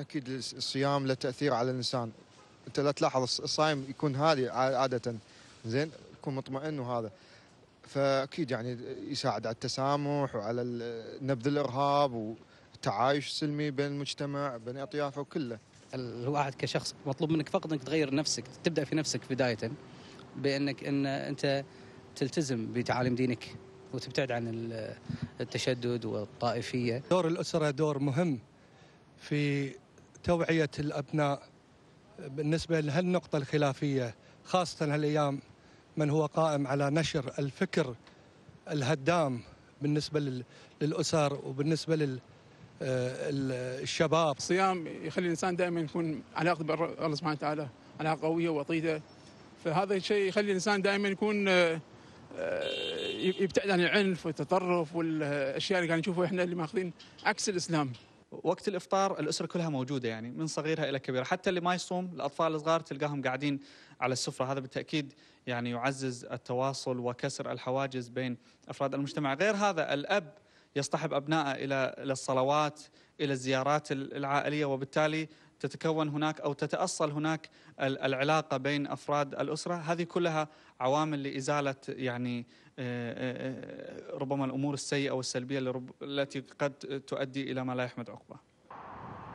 أكيد الصيام له تأثير على الإنسان. أنت لا تلاحظ الصايم يكون هادي عادة، زين يكون مطمئن وهذا، فأكيد يعني يساعد على التسامح وعلى نبذ الإرهاب والتعايش السلمي بين المجتمع بين أطيافه وكله. الواحد كشخص مطلوب منك فقط أنك تغير نفسك، تبدأ في نفسك بداية بأنك أن أنت تلتزم بتعاليم دينك وتبتعد عن التشدد والطائفية. دور الأسرة دور مهم في توعية الأبناء بالنسبة لهالنقطة الخلافية، خاصة هالأيام من هو قائم على نشر الفكر الهدام بالنسبة للأسر وبالنسبة للشباب. الصيام يخلي الإنسان دائما يكون علاقته بالله سبحانه وتعالى علاقة قوية وطيدة، فهذا الشيء يخلي الإنسان دائما يكون يبتعد عن العنف والتطرف والأشياء اللي قاعد نشوفها إحنا اللي ماخذين عكس الإسلام. وقت الإفطار الأسرة كلها موجودة، يعني من صغيرها إلى كبيرة، حتى اللي ما يصوم الأطفال الصغار تلقاهم قاعدين على السفرة. هذا بالتأكيد يعني يعزز التواصل وكسر الحواجز بين أفراد المجتمع. غير هذا الأب يصطحب أبنائه إلى الصلوات إلى الزيارات العائلية، وبالتالي تتكون هناك أو تتأصل هناك العلاقة بين أفراد الأسرة. هذه كلها عوامل لإزالة يعني ربما الأمور السيئة والسلبية التي قد تؤدي إلى ما لا يحمد عقباه.